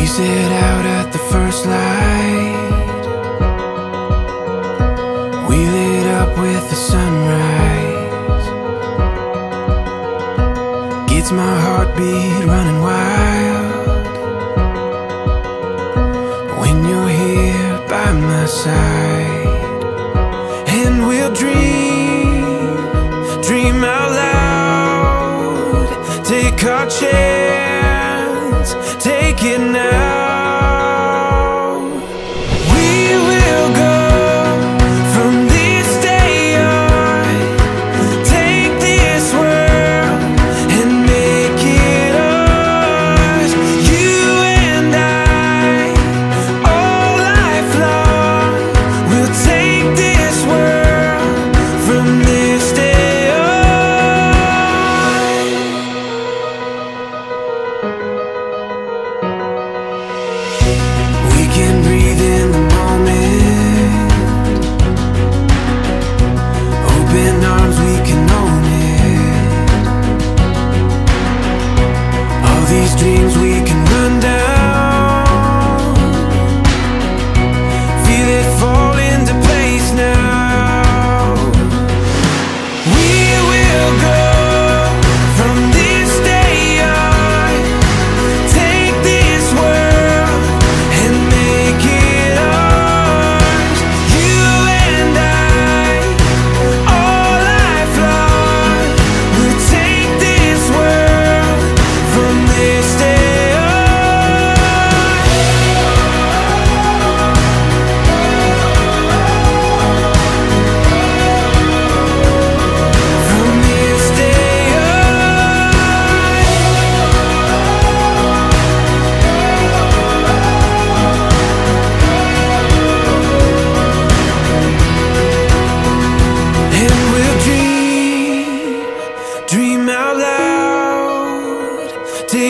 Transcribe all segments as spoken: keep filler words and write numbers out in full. We set out at the first light. We lit up with the sunrise. Gets my heartbeat running wild when you're here by my side. And we'll dream, dream out loud. Take our chance, take it now.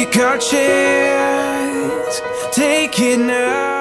Take our chance, take it now.